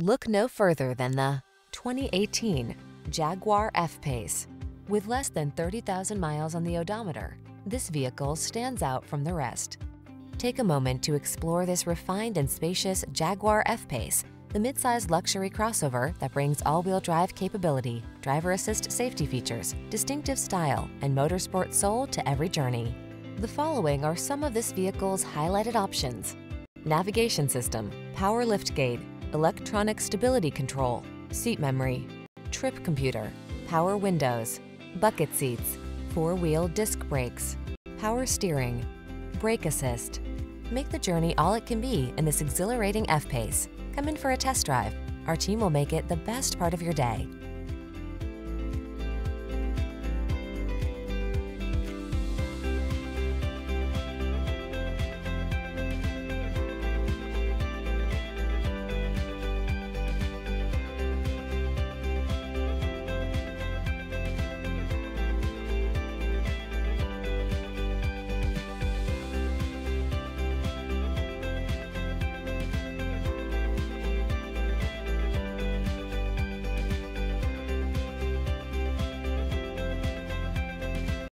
Look no further than the 2018 Jaguar F-Pace. With less than 30,000 miles on the odometer, this vehicle stands out from the rest. Take a moment to explore this refined and spacious Jaguar F-Pace, the midsize luxury crossover that brings all-wheel drive capability, driver assist safety features, distinctive style, and motorsport soul to every journey. The following are some of this vehicle's highlighted options: navigation system, power liftgate, electronic stability control, seat memory, trip computer, power windows, bucket seats, four-wheel disc brakes, power steering, brake assist. Make the journey all it can be in this exhilarating F-Pace. Come in for a test drive. Our team will make it the best part of your day.